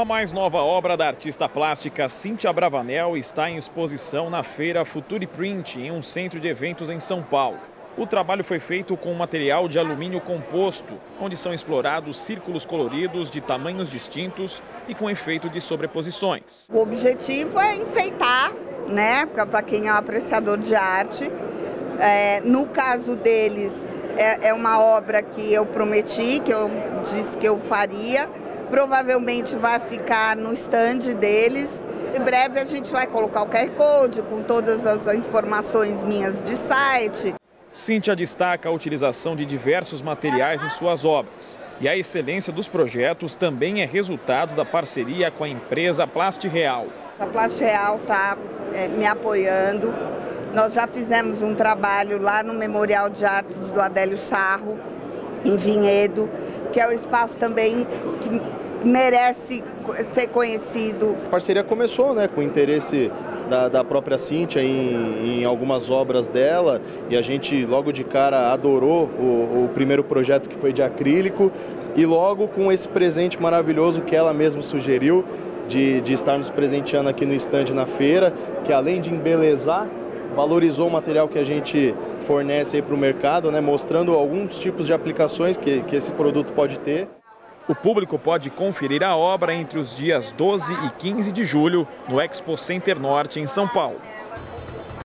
A mais nova obra da artista plástica Cíntia Abravanel está em exposição na feira Future Print, em um centro de eventos em São Paulo. O trabalho foi feito com material de alumínio composto, onde são explorados círculos coloridos de tamanhos distintos e com efeito de sobreposições. O objetivo é enfeitar, né, para quem é um apreciador de arte. No caso deles, é uma obra que eu prometi, que eu disse que eu faria. Provavelmente vai ficar no stand deles. Em breve a gente vai colocar o QR Code com todas as informações minhas de site. Cíntia destaca a utilização de diversos materiais em suas obras. E a excelência dos projetos também é resultado da parceria com a empresa Plastireal. A Plastireal está me apoiando. Nós já fizemos um trabalho lá no Memorial de Artes do Adélio Sarro, em Vinhedo, que é um espaço também que merece ser conhecido. A parceria começou, né, com o interesse da própria Cíntia em algumas obras dela, e a gente logo de cara adorou o primeiro projeto, que foi de acrílico, e logo com esse presente maravilhoso que ela mesma sugeriu de estar nos presenteando aqui no estande na feira, que além de embelezar, valorizou o material que a gente fornece para o mercado, né, mostrando alguns tipos de aplicações que esse produto pode ter. O público pode conferir a obra entre os dias 12 e 15 de julho no Expo Center Norte, em São Paulo.